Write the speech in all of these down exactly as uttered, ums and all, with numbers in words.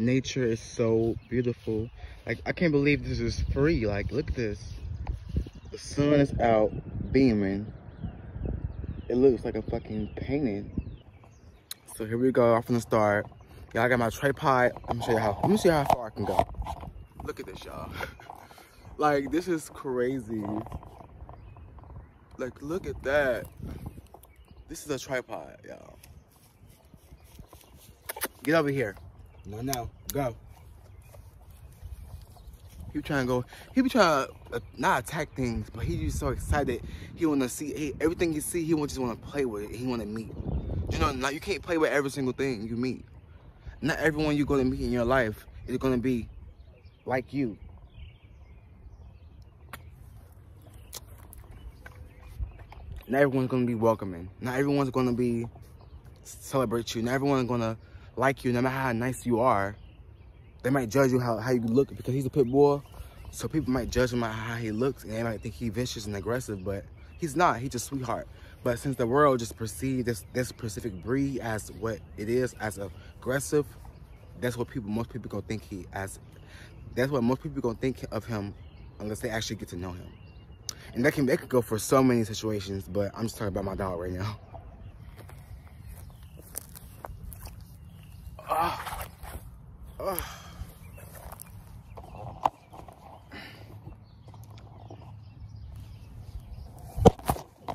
Nature is so beautiful. Like, I can't believe this is free. Like, look at this. The sun is out, beaming. It looks like a fucking painting. So here we go, off from the start. Y'all, I got my tripod. I'm gonna show you how, let me see how far I can go. Look at this, y'all. Like, this is crazy. Like, look at that. This is a tripod, y'all. Get over here. No, no, go. He be trying to go, he be trying to uh, not attack things, but he just so excited. He wanna see, he, everything you see, he just wanna play with it. He wanna meet. You know, now you can't play with every single thing you meet. Not everyone you're gonna meet in your life is gonna be like you. Not everyone's gonna be welcoming. Not everyone's gonna be celebrate you. Not everyone's gonna like you, no matter how nice you are. They might judge you how, how you look, because he's a pit bull. So people might judge him by how he looks, and they might think he's vicious and aggressive, but he's not. He's just a sweetheart. But since the world just perceives this this specific breed as what it is, as aggressive, that's what people most people gonna think he as. That's what most people gonna think of him, unless they actually get to know him. And that can, that can go for so many situations, but I'm just talking about my dog right now. Oh. Oh. Oh,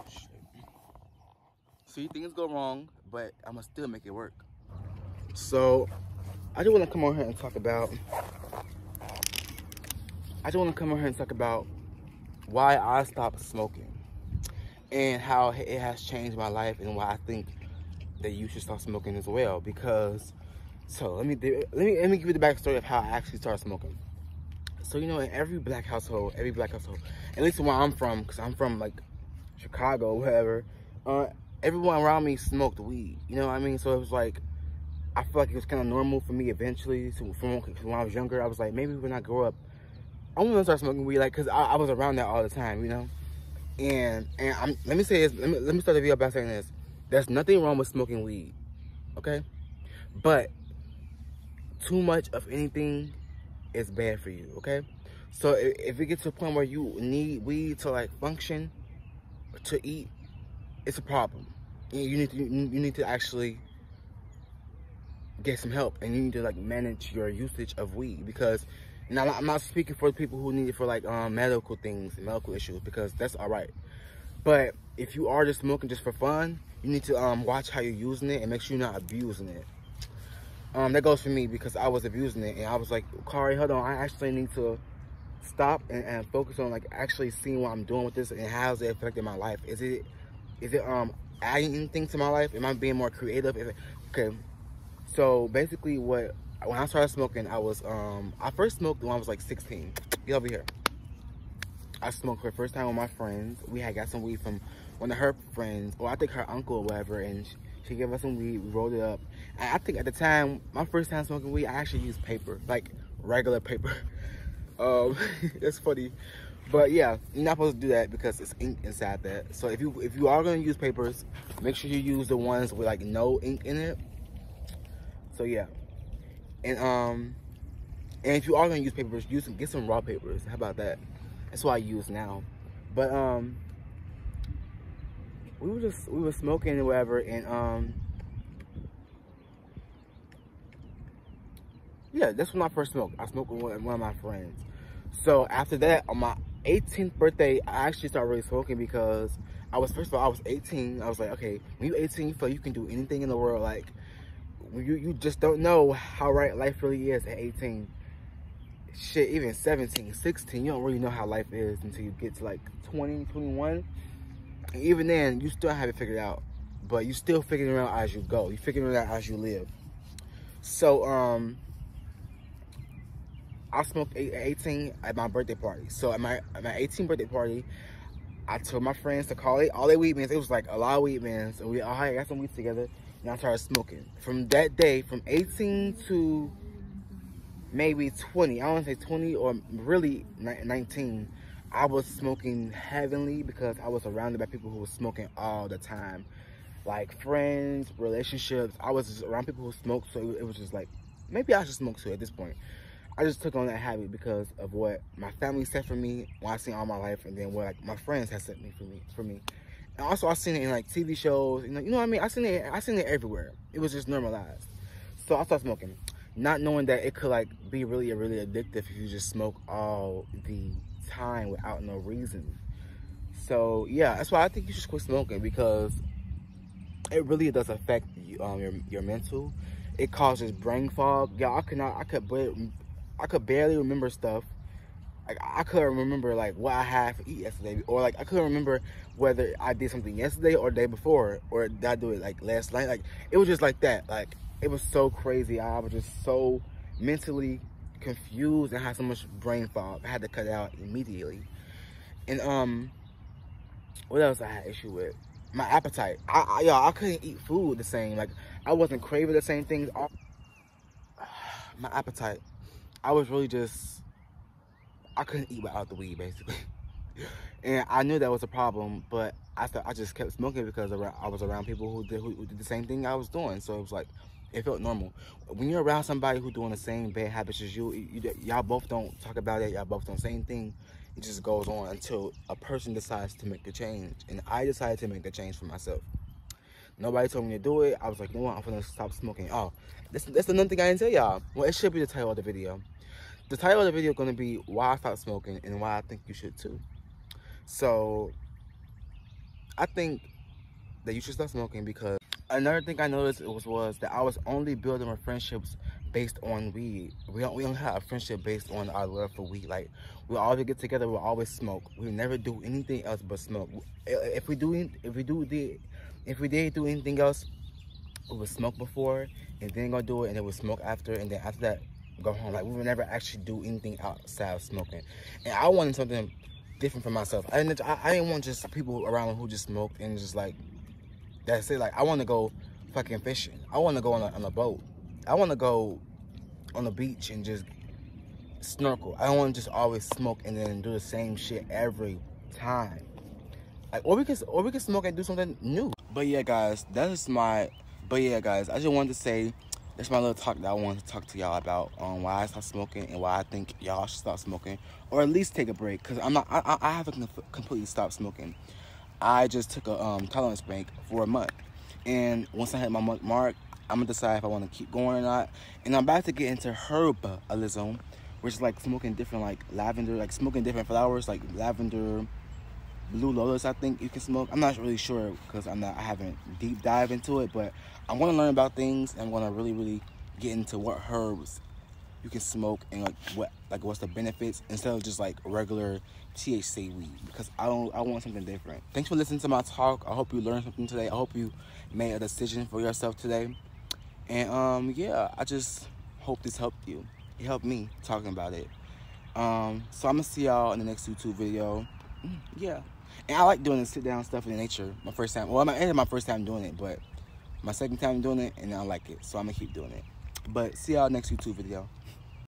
shit. See, things go wrong, but I'ma still make it work. So, I just wanna come on here and talk about, I just wanna come on here and talk about why I stopped smoking and how it has changed my life, and why I think that you should stop smoking as well. Because, so let me do, let me let me give you the backstory of how I actually started smoking. So, you know, in every black household, every black household, at least where I'm from, because I'm from like Chicago, whatever, uh, everyone around me smoked weed. You know what I mean? So it was like, I feel like it was kind of normal for me eventually. So from when I was younger, I was like, maybe when I grow up, I want to start smoking weed, like, cause I, I was around that all the time, you know. And and I'm, let me say this. Let me let me start the video by saying this. There's nothing wrong with smoking weed, okay? But too much of anything is bad for you, okay? So if, if it gets to a point where you need weed to like function, to eat, it's a problem. You need to you need to actually get some help, and you need to like manage your usage of weed, because. Now, I'm not speaking for people who need it for, like, um, medical things, medical issues, because that's all right. But if you are just smoking just for fun, you need to um, watch how you're using it and make sure you're not abusing it. Um, that goes for me, because I was abusing it, and I was like, Kari, hold on, I actually need to stop and, and focus on, like, actually seeing what I'm doing with this and how is it affecting my life. Is it, is it um, adding anything to my life? Am I being more creative? Is it, okay, so basically what... When I started smoking, I was, um, I first smoked when I was like sixteen. Get over here. I smoked for the first time with my friends. We had got some weed from one of her friends, or I think her uncle or whatever, and she, she gave us some weed, we rolled it up. And I think at the time, my first time smoking weed, I actually used paper, like regular paper. Um, that's funny. But yeah, you're not supposed to do that because it's ink inside that. So if you, if you are gonna use papers, make sure you use the ones with like no ink in it. So yeah. And um, and if you are gonna use papers, use some, get some raw papers. How about that? That's what I use now. But um, we were just we were smoking and whatever, and um, yeah, that's when I first smoked. I smoked with one, one of my friends. So after that, on my eighteenth birthday, I actually started really smoking, because I was first of all I was eighteen. I was like, okay, when you're eighteen, you feel you can do anything in the world, like. You, you just don't know how right life really is at eighteen. Shit, even seventeen, sixteen, you don't really know how life is until you get to like twenty, twenty-one. And even then, you still have it figured out. But you still figuring it out as you go. You figuring it out as you live. So, um, I smoked at eighteen at my birthday party. So at my, at my eighteenth birthday party, I told my friends to call it all their weed mans. It was like a lot of weed mans. So we all had, got some weed together. And I started smoking. From that day, from eighteen to maybe twenty, I want to say twenty or really nineteen, I was smoking heavily, because I was surrounded by people who were smoking all the time. Like friends, relationships. I was just around people who smoked, so it was just like maybe I should smoke too at this point. I just took on that habit because of what my family said for me, what I've seen all my life, and then what like my friends have said me for me for me. And also I've seen it in like T V shows, you know, you know what I mean? I seen it I seen it everywhere. It was just normalized. So I started smoking, not knowing that it could like be really really addictive if you just smoke all the time without no reason. So yeah, that's why I think you should quit smoking, because it really does affect you, um, your your mental. It causes brain fog. Y'all, I could not I could but I could barely remember stuff. Like, I couldn't remember, like, what I had to eat yesterday. Or, like, I couldn't remember whether I did something yesterday or the day before. Or did I do it, like, last night? Like, it was just like that. Like, it was so crazy. I was just so mentally confused and had so much brain fog. I had to cut it out immediately. And, um, what else I had issue with? My appetite. I, I y'all, I couldn't eat food the same. Like, I wasn't craving the same things. I, my appetite. I was really just... I couldn't eat without the weed, basically. And I knew that was a problem, but I I just kept smoking because I was around people who did, who did the same thing I was doing. So it was like, it felt normal. When you're around somebody who's doing the same bad habits as you, y'all you, both don't talk about it, y'all both don't say anything. It just goes on until a person decides to make the change. And I decided to make the change for myself. Nobody told me to do it. I was like, you know what, I'm gonna stop smoking. Oh, that's, that's another thing I didn't tell y'all. Well, it should be the title of the video. The title of the video is going to be why I stopped smoking and why I think you should too. So, I think that you should stop smoking because another thing I noticed was, was that I was only building my friendships based on weed. We don't, we don't have a friendship based on our love for weed. Like, we always get together, we'll always smoke. We never do anything else but smoke. If we do, if we do the, if we did do anything else, we would smoke before and then go do it, and then we would smoke after, and then after that, go home. Like, we would never actually do anything outside of smoking. And I wanted something different for myself. I didn't, I, I didn't want just people around who just smoked and just like, that's it. Like, I want to go fucking fishing. I want to go on a, on a boat. I want to go on the beach and just snorkel. I don't want to just always smoke and then do the same shit every time. Like, or we can, or we can smoke and do something new. But yeah, guys, that is my, but yeah, guys, I just wanted to say, that's my little talk that I wanted to talk to y'all about, um, why I stopped smoking and why I think y'all should stop smoking, or at least take a break, because I'm not, I, I haven't completely stopped smoking. I just took a um, tolerance break for a month, and once I hit my month mark, I'm gonna decide if I want to keep going or not. And I'm about to get into herbalism, which is like smoking different, like lavender, like smoking different flowers, like lavender, blue lotus. I think you can smoke. I'm not really sure because I'm not, I haven't deep dive into it, but I want to learn about things, and I'm going to really, really get into what herbs you can smoke and like what, like what's the benefits instead of just like regular T H C weed, because I don't, I want something different. Thanks for listening to my talk. I hope you learned something today. I hope you made a decision for yourself today. And um, yeah, I just hope this helped you. It helped me talking about it. Um, so I'm gonna see y'all in the next YouTube video. Yeah, and I like doing the sit down stuff in nature. My first time, well, it ain't my first time doing it, but my second time doing it, and I like it, so I'm gonna keep doing it. But see y'all next YouTube video.